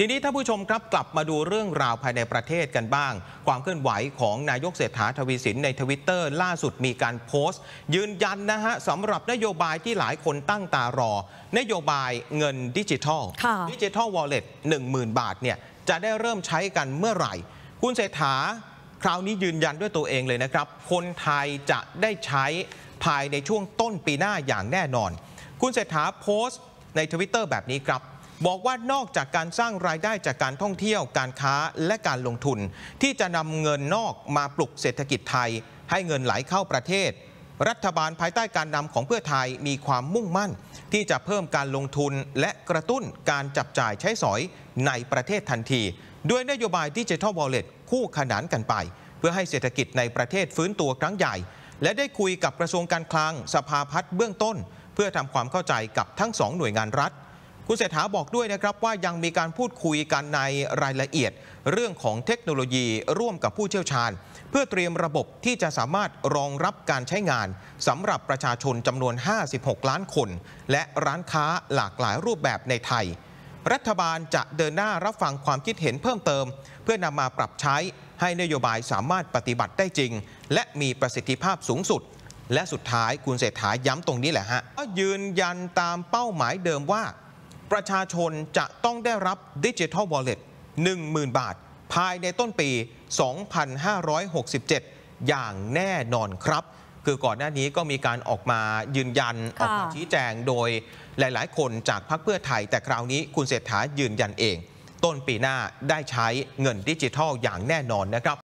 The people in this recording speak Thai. ทีนี้ท่านผู้ชมครับกลับมาดูเรื่องราวภายในประเทศกันบ้างความเคลื่อนไหวของนายกเศรษฐาทวีสินใน Twitter ล่าสุดมีการโพสต์ยืนยันนะฮะสำหรับนโยบายที่หลายคนตั้งตารอนโยบายเงินดิจิทัล Digital Wallet 10,000 บาทเนี่ยจะได้เริ่มใช้กันเมื่อไหร่คุณเศรษฐาคราวนี้ยืนยันด้วยตัวเองเลยนะครับคนไทยจะได้ใช้ภายในช่วงต้นปีหน้าอย่างแน่นอนคุณเศรษฐาโพสต์ใน Twitter แบบนี้ครับบอกว่านอกจากการสร้างรายได้จากการท่องเที่ยวการค้าและการลงทุนที่จะนำเงินนอกมาปลุกเศรษฐกิจไทยให้เงินไหลเข้าประเทศรัฐบาลภายใต้การนำของเพื่อไทยมีความมุ่งมั่นที่จะเพิ่มการลงทุนและกระตุ้นการจับจ่ายใช้สอยในประเทศทันทีด้วยนโยบาย Digital Wallet คู่ขนานกันไปเพื่อให้เศรษฐกิจในประเทศฟื้นตัวครั้งใหญ่และได้คุยกับกระทรวงการคลังสภาพัฒน์เบื้องต้นเพื่อทำความเข้าใจกับทั้งสองหน่วยงานรัฐคุณเศรษฐาบอกด้วยนะครับว่ายังมีการพูดคุยกันในรายละเอียดเรื่องของเทคโนโลยีร่วมกับผู้เชี่ยวชาญเพื่อเตรียมระบบที่จะสามารถรองรับการใช้งานสำหรับประชาชนจำนวน56ล้านคนและร้านค้าหลากหลายรูปแบบในไทยรัฐบาลจะเดินหน้ารับฟังความคิดเห็นเพิ่มเติมเพื่อนำมาปรับใช้ให้นโยบายสามารถปฏิบัติได้จริงและมีประสิทธิภาพสูงสุดและสุดท้ายคุณเศรษฐาย้ำตรงนี้แหละฮะก็ยืนยันตามเป้าหมายเดิมว่าประชาชนจะต้องได้รับ Digital Wallet 10,000 บาทภายในต้นปี 2567 อย่างแน่นอนครับคือก่อนหน้านี้ก็มีการออกมายืนยันออกมาชี้แจงโดยหลายๆคนจากพรรคเพื่อไทยแต่คราวนี้คุณเศรษฐายืนยันเองต้นปีหน้าได้ใช้เงินดิจิทัลอย่างแน่นอนนะครับ